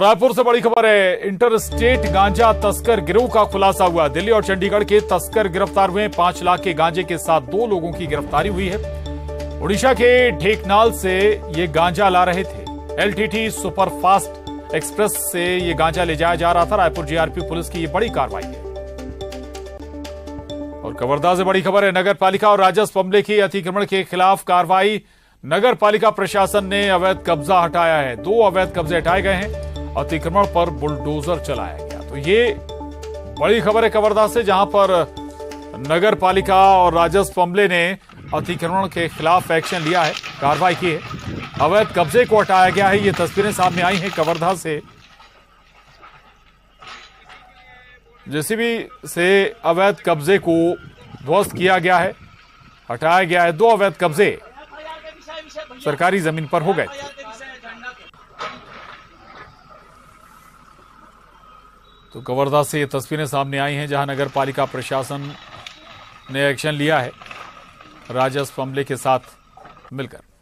रायपुर से बड़ी खबर है। इंटर स्टेट गांजा तस्कर गिरोह का खुलासा हुआ। दिल्ली और चंडीगढ़ के तस्कर गिरफ्तार हुए। 5 लाख के गांजे के साथ 2 लोगों की गिरफ्तारी हुई है। उड़ीसा के ढेकनाल से ये गांजा ला रहे थे। एलटीटी सुपर फास्ट एक्सप्रेस से ये गांजा ले जाया जा रहा था। रायपुर जीआरपी पुलिस की ये बड़ी कार्रवाई है। और कवर्धा से बड़ी खबर है। नगर पालिका और राजस्व अमले की अतिक्रमण के खिलाफ कार्रवाई। नगर पालिका प्रशासन ने अवैध कब्जा हटाया है। 2 अवैध कब्जे हटाए गए हैं। अतिक्रमण पर बुलडोजर चलाया गया। तो ये बड़ी खबर है कवर्धा से, जहां पर नगर पालिका और राजस्व अमले ने अतिक्रमण के खिलाफ एक्शन लिया है, कार्रवाई की है, अवैध कब्जे को हटाया गया है। ये तस्वीरें सामने आई हैं कवर्धा से। जेसीबी से अवैध कब्जे को ध्वस्त किया गया है, हटाया गया है। 2 अवैध कब्जे सरकारी जमीन पर हो गए थे। तो कवर्धा से ये तस्वीरें सामने आई हैं, जहां नगर पालिका प्रशासन ने एक्शन लिया है राजस्व अमले के साथ मिलकर।